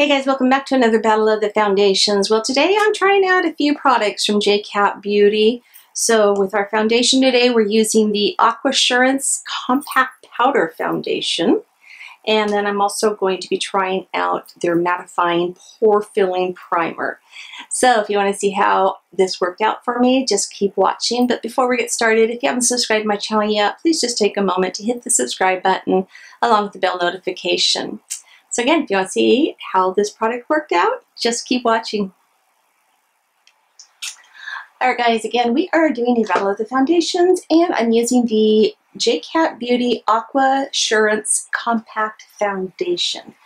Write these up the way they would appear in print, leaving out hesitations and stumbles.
Hey guys, welcome back to another Battle of the Foundations. Well, today I'm trying out a few products from JCat Beauty. So with our foundation today, we're using the Aquasurance Compact Powder Foundation. And then I'm also going to be trying out their Mattifying Pore Filling Primer. So if you want to see how this worked out for me, just keep watching. But before we get started, if you haven't subscribed to my channel yet, please just take a moment to hit the subscribe button along with the bell notification. So again, if you want to see how this product worked out, just keep watching. All right guys, again, we are doing a Battle of the Foundations and I'm using the JCat Beauty Aquasurance Compact Foundation.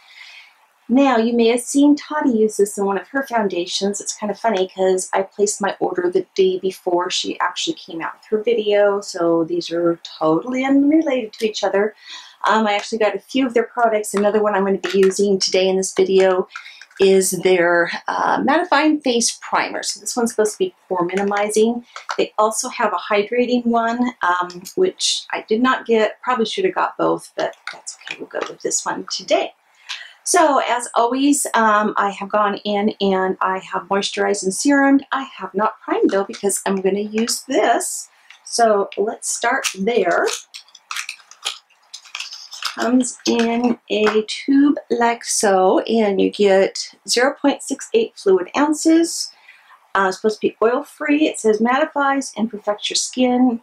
Now, you may have seen Toddy use this in one of her foundations. It's kind of funny because I placed my order the day before she actually came out with her video, so these are totally unrelated to each other. I actually got a few of their products. Another one I'm going to be using today in this video is their Mattifying Face Primer. So this one's supposed to be pore minimizing. They also have a hydrating one, which I did not get. Probably should have got both, but that's okay. We'll go with this one today. So as always, I have gone in and I have moisturized and serumed. I have not primed though because I'm going to use this. So let's start there. Comes in a tube like so, and you get 0.68 fluid ounces. It's supposed to be oil-free. It says mattifies and perfects your skin,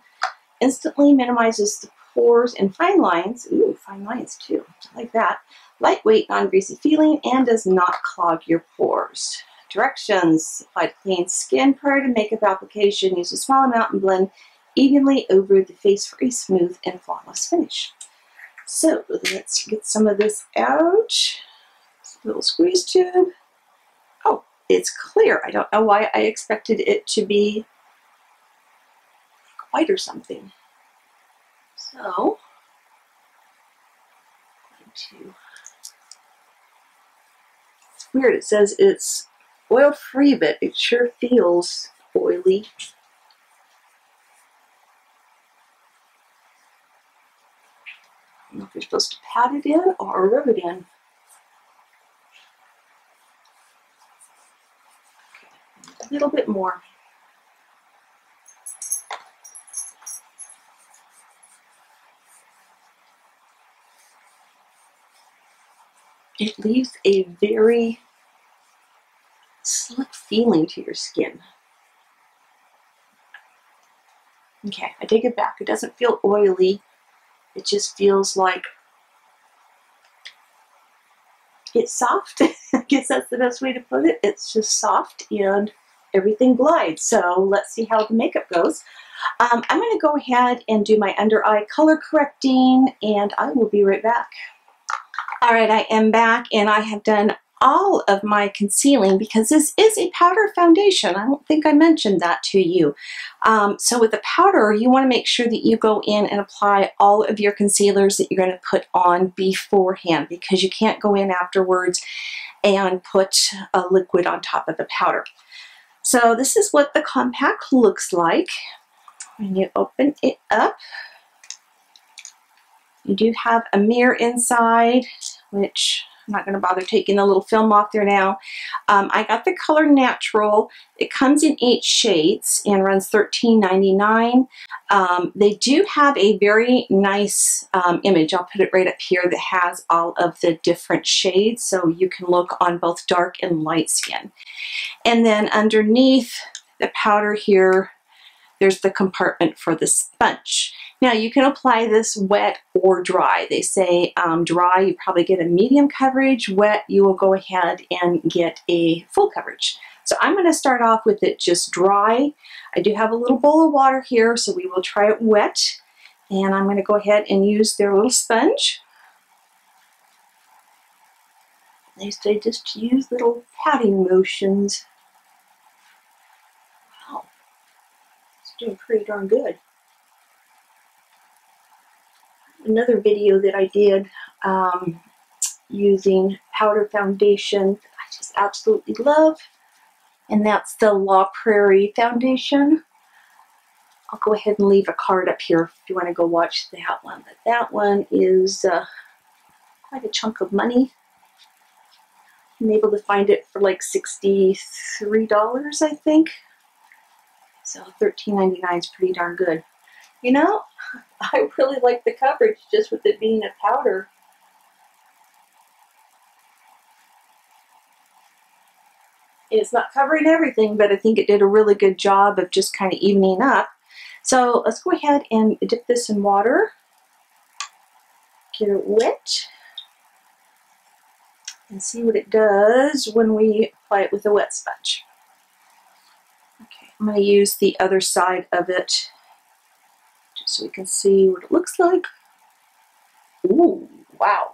instantly minimizes the pores and fine lines. Ooh, fine lines too. I like that. Lightweight, non-greasy feeling, and does not clog your pores. Directions: apply to clean skin prior to makeup application. Use a small amount and blend evenly over the face for a smooth and flawless finish. So let's get some of this out. It's a little squeeze tube. Oh, it's clear. I don't know why I expected it to be white or something. So I'm going to... It's weird. It says it's oil-free, but it sure feels oily. I don't know if you're supposed to pat it in or rub it in. Okay, a little bit more. It leaves a very slick feeling to your skin. Okay, I take it back. It doesn't feel oily. It just feels like it's soft. I guess that's the best way to put it. It's just soft and everything glides. So let's see how the makeup goes. I'm going to go ahead and do my under eye color correcting and I will be right back. All right, I am back and I have done all of my concealing because this is a powder foundation. I don't think I mentioned that to you. So with the powder, you want to make sure that you go in and apply all of your concealers that you're going to put on beforehand because you can't go in afterwards and put a liquid on top of the powder. So this is what the compact looks like. When you open it up, you do have a mirror inside, which I'm not going to bother taking the little film off there now. I got the color Natural. It comes in 8 shades and runs $13.99. They do have a very nice image. I'll put it right up here that has all of the different shades so you can look on both dark and light skin. And then underneath the powder here, there's the compartment for the sponge. Now you can apply this wet or dry. They say dry, you probably get a medium coverage. Wet, you will go ahead and get a full coverage. So I'm gonna start off with it just dry. I do have a little bowl of water here, so we will try it wet. And I'm gonna go ahead and use their little sponge. They say just use little patting motions. Wow, it's doing pretty darn good. Another video that I did using powder foundation I just absolutely love, and that's the La Prairie foundation. I'll go ahead and leave a card up here if you want to go watch that one, but that one is quite a chunk of money I'm able to find it for like $63, I think. So $13.99 is pretty darn good. You know, I really like the coverage just with it being a powder. It's not covering everything, but I think it did a really good job of just kind of evening up. So let's go ahead and dip this in water, get it wet, and see what it does when we apply it with a wet sponge. Okay, I'm going to use the other side of it just so we can see what it looks like. Ooh, wow.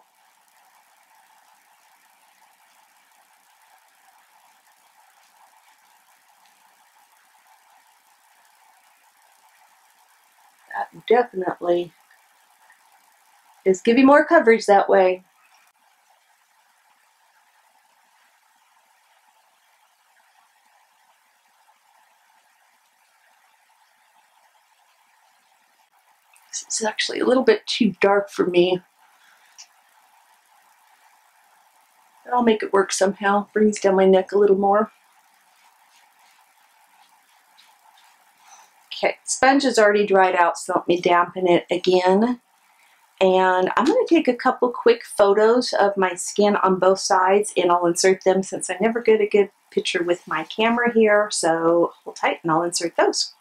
Definitely is giving more coverage that way. This is actually a little bit too dark for me. But I'll make it work somehow. Brings down my neck a little more. Okay, sponge is already dried out, so let me dampen it again. And I'm going to take a couple quick photos of my skin on both sides, and I'll insert them since I never get a good picture with my camera here. So hold tight and I'll insert those.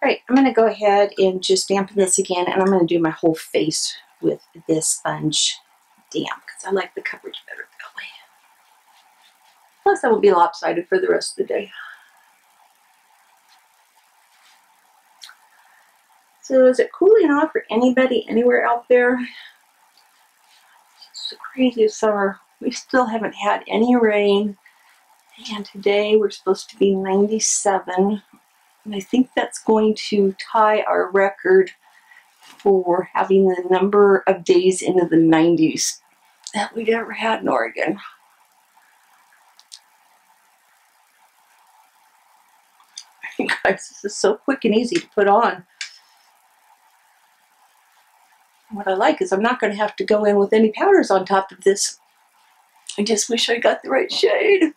All right, I'm going to go ahead and just dampen this again, and I'm going to do my whole face with this sponge damp because I like the coverage better that way. Plus I will be lopsided for the rest of the day. So is it cooling off for anybody anywhere out there? It's the craziest summer. We still haven't had any rain, and today we're supposed to be 97, and I think that's going to tie our record for having the number of days into the 90s that we've ever had in Oregon. Guys, this is so quick and easy to put on. What I like is I'm not going to have to go in with any powders on top of this. I just wish I got the right shade.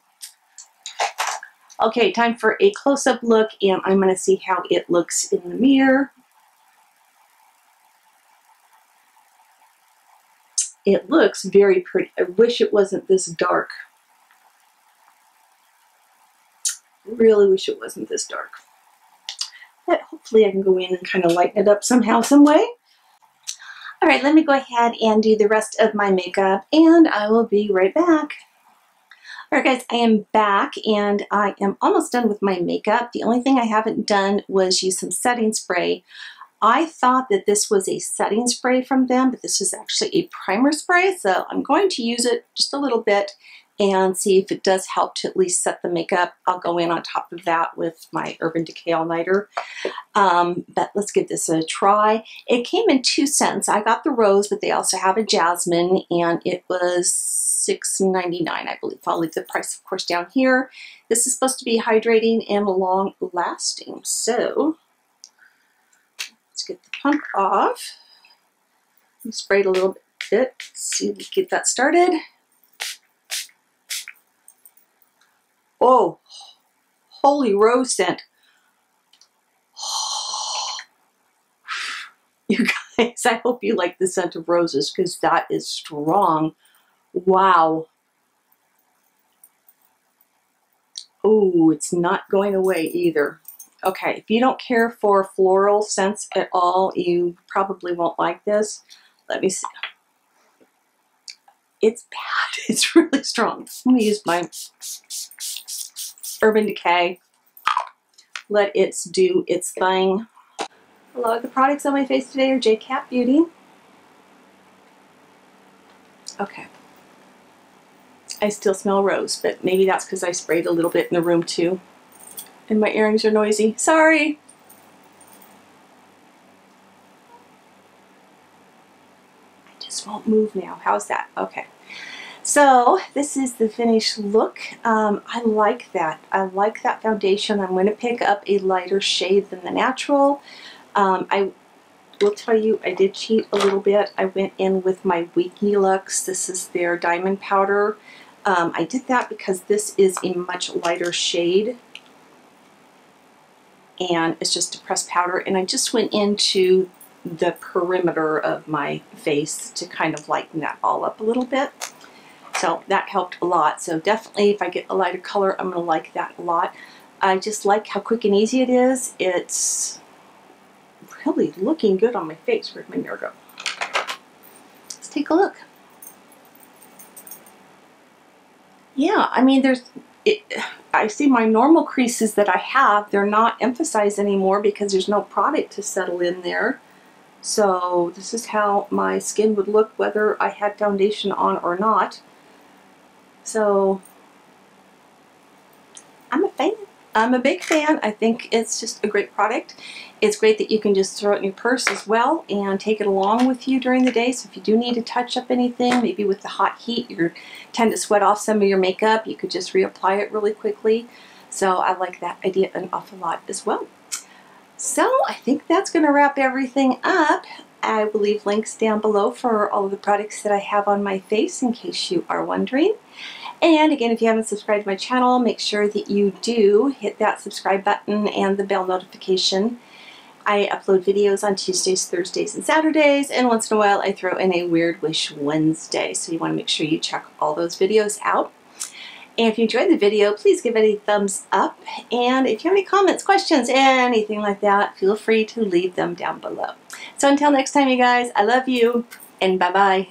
Okay, time for a close-up look, and I'm going to see how it looks in the mirror. It looks very pretty. I wish it wasn't this dark. I really wish it wasn't this dark. But hopefully I can go in and kind of lighten it up somehow, some way. All right, let me go ahead and do the rest of my makeup, and I will be right back. All right, guys, I am back, and I am almost done with my makeup. The only thing I haven't done was use some setting spray. I thought that this was a setting spray from them, but this is actually a primer spray, so I'm going to use it just a little bit and see if it does help to at least set the makeup. I'll go in on top of that with my Urban Decay All Nighter, but let's give this a try. It came in 2 cents. I got the rose, but they also have a jasmine, and it was $6.99, I believe. I'll leave the price, of course, down here. This is supposed to be hydrating and long-lasting, so let's get the pump off. Spray it a little bit, see if we get that started. Oh, holy rose scent. You guys, I hope you like the scent of roses because that is strong. Wow. Oh, it's not going away either. Okay, if you don't care for floral scents at all, you probably won't like this. Let me see. It's bad. It's really strong. Let me use my Urban Decay. Let it do its thing. A lot of the products on my face today are JCat Beauty. Okay. I still smell rose, but maybe that's because I sprayed a little bit in the room too. And my earrings are noisy. Sorry. I just won't move now. How's that? Okay. So this is the finished look. I like that. I like that foundation. I'm going to pick up a lighter shade than the natural. I will tell you I did cheat a little bit. I went in with my Winky Lux. This is their diamond powder. I did that because this is a much lighter shade and it's just a pressed powder, and I just went into the perimeter of my face to kind of lighten that all up a little bit. So that helped a lot. So definitely if I get a lighter color, I'm going to like that a lot. I just like how quick and easy it is. It's really looking good on my face. Where'd my mirror go? Let's take a look. Yeah, I mean, I see my normal creases that I have, they're not emphasized anymore because there's no product to settle in there. So this is how my skin would look whether I had foundation on or not. So I'm a fan. I'm a big fan. I think it's just a great product. It's great that you can just throw it in your purse as well and take it along with you during the day. So if you do need to touch up anything, maybe with the hot heat, you tend to sweat off some of your makeup, you could just reapply it really quickly. So I like that idea an awful lot as well. So I think that's going to wrap everything up. I will leave links down below for all of the products that I have on my face in case you are wondering. And again, if you haven't subscribed to my channel, make sure that you do hit that subscribe button and the bell notification. I upload videos on Tuesdays, Thursdays, and Saturdays, and once in a while I throw in a Weird Wish Wednesday, so you want to make sure you check all those videos out. And if you enjoyed the video, please give it a thumbs up, and if you have any comments, questions, anything like that, feel free to leave them down below. So until next time, you guys, I love you, and bye-bye.